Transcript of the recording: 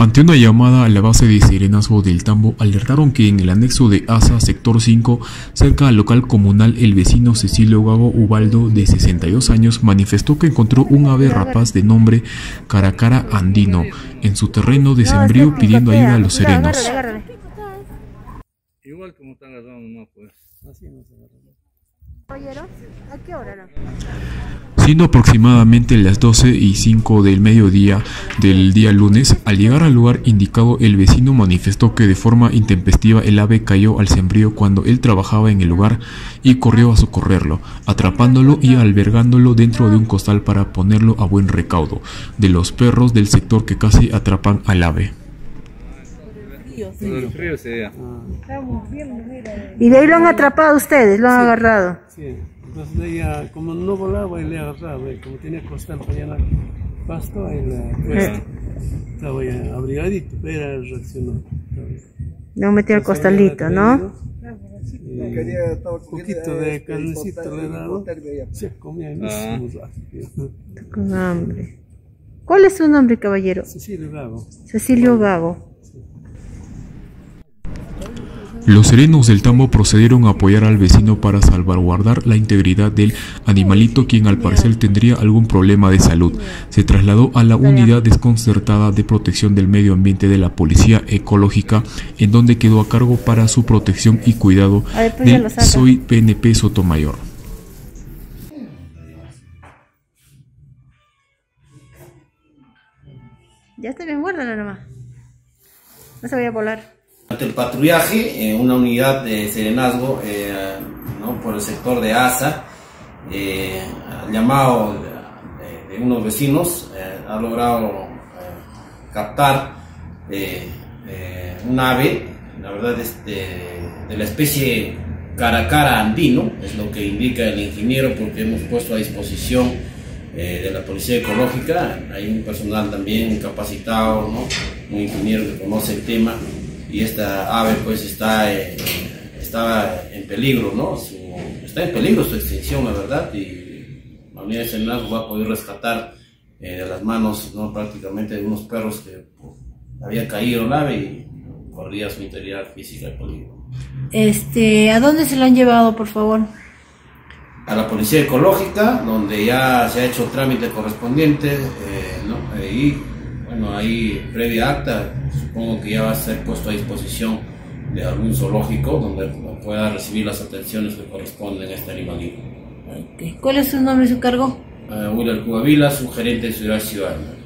Ante una llamada a la base de Serenazgo del Tambo, alertaron que en el anexo de Aza, sector 5, cerca al local comunal, el vecino Cecilio Gago Ubaldo, de 62 años, manifestó que encontró un ave rapaz de nombre Caracara Andino en su terreno de sembrío, pidiendo ayuda a los serenos. Igual como están agarrando nomás, pues. Así no se agarran. ¿A qué hora era? Siendo aproximadamente las 12:05 del mediodía del día lunes, al llegar al lugar indicado, el vecino manifestó que de forma intempestiva el ave cayó al sembrío cuando él trabajaba en el lugar y corrió a socorrerlo, atrapándolo y albergándolo dentro de un costal para ponerlo a buen recaudo de los perros del sector que casi atrapan al ave. Sí. Y de ahí lo han atrapado ustedes, lo han agarrado. Sí, entonces ella, como no volaba, le agarraba, y como tenía costal para llenar pasto, ahí la puesta. Estaba ya abrigadito, pero era reaccionado. No metió el costalito, ¿no? Un poquito de carnecito le daba, se comía muchísimo. Con hambre. ¿Cuál es su nombre, caballero? Cecilio Gago. Cecilio Gago. Los serenos del Tambo procedieron a apoyar al vecino para salvaguardar la integridad del animalito, quien al parecer tendría algún problema de salud. Se trasladó a la unidad desconcertada de protección del medio ambiente de la Policía Ecológica, en donde quedó a cargo para su protección y cuidado del SOI PNP Sotomayor. Ya está bien, guárdala nomás. No se vaya a volar. Durante el patrullaje, una unidad de Serenazgo por el sector de Aza, llamado de unos vecinos, ha logrado captar un ave, la verdad, de la especie Caracara Andino, es lo que indica el ingeniero, porque hemos puesto a disposición de la Policía Ecológica. Hay un personal también capacitado, un ingeniero que conoce el tema. Y esta ave pues está en peligro, está en peligro su extinción, la verdad, y la unidad de Serenazgo va a poder rescatar de las manos prácticamente de unos perros que había caído el ave y corría su integridad física en peligro. ¿A dónde se lo han llevado, por favor? A la Policía Ecológica, donde ya se ha hecho el trámite correspondiente, ahí previa acta, supongo que ya va a ser puesto a disposición de algún zoológico donde pueda recibir las atenciones que corresponden a este animalito. Okay. ¿Cuál es su nombre y su cargo? Willard Cubavilla, subgerente de Ciudad Ciudadana.